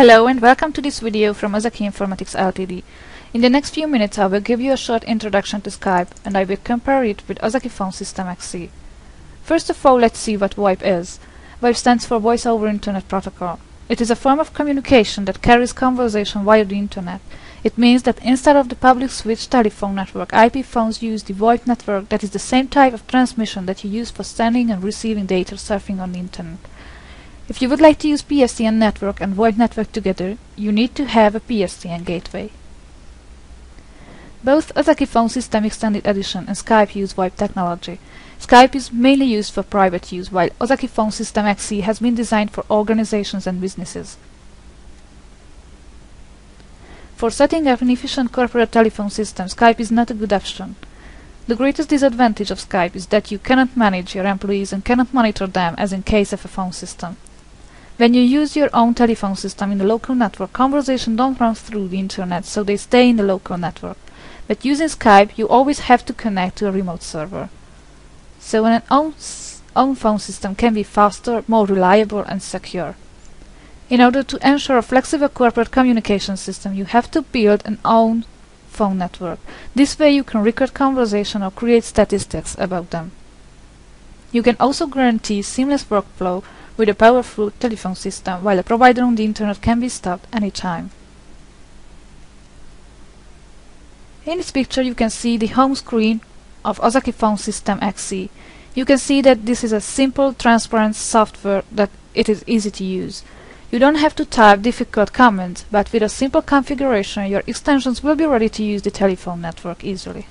Hello and welcome to this video from Ozeki Informatics Ltd. In the next few minutes I will give you a short introduction to Skype and I will compare it with Ozeki Phone System XE. First of all, let's see what VoIP is. VoIP stands for Voice over Internet Protocol. It is a form of communication that carries conversation via the Internet. It means that instead of the public switched telephone network, IP phones use the VoIP network that is the same type of transmission that you use for sending and receiving data surfing on the Internet. If you would like to use PSTN network and VoIP network together, you need to have a PSTN gateway. Both Ozeki Phone System Extended Edition and Skype use VoIP technology. Skype is mainly used for private use, while Ozeki Phone System XE has been designed for organizations and businesses. For setting up an efficient corporate telephone system, Skype is not a good option. The greatest disadvantage of Skype is that you cannot manage your employees and cannot monitor them, as in case of a phone system. When you use your own telephone system in the local network, conversations don't run through the Internet, so they stay in the local network. But using Skype, you always have to connect to a remote server. So an own phone system can be faster, more reliable and secure. In order to ensure a flexible corporate communication system, you have to build an own phone network. This way you can record conversation or create statistics about them. You can also guarantee seamless workflow with a powerful telephone system, while a provider on the Internet can be stopped anytime. In this picture you can see the home screen of Ozeki Phone System XE. You can see that this is a simple, transparent software that it is easy to use. You don't have to type difficult commands, but with a simple configuration your extensions will be ready to use the telephone network easily.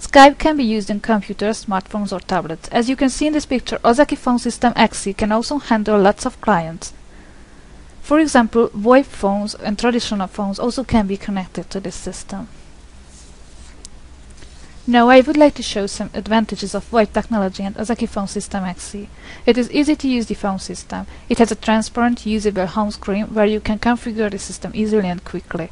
Skype can be used in computers, smartphones or tablets. As you can see in this picture, Ozeki Phone System XE can also handle lots of clients. For example, VoIP phones and traditional phones also can be connected to this system. Now I would like to show some advantages of VoIP technology and Ozeki Phone System XE. It is easy to use the phone system. It has a transparent, usable home screen where you can configure the system easily and quickly.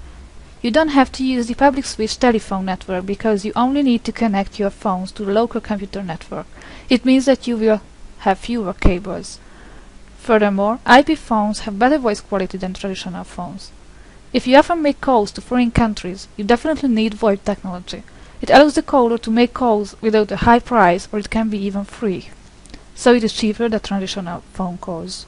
You don't have to use the public switched telephone network because you only need to connect your phones to the local computer network. It means that you will have fewer cables. Furthermore, IP phones have better voice quality than traditional phones. If you often make calls to foreign countries, you definitely need VoIP technology. It allows the caller to make calls without a high price, or it can be even free. So it is cheaper than traditional phone calls.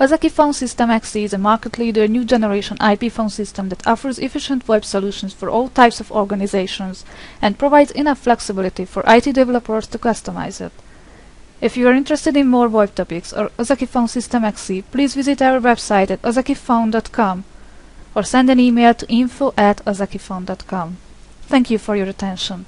Ozeki Phone System XE is a market leader new generation IP phone system that offers efficient VoIP solutions for all types of organizations and provides enough flexibility for IT developers to customize it. If you are interested in more VoIP topics or Ozeki Phone System XE, please visit our website at ozekiphone.com or send an email to info@ozekiphone.com. Thank you for your attention.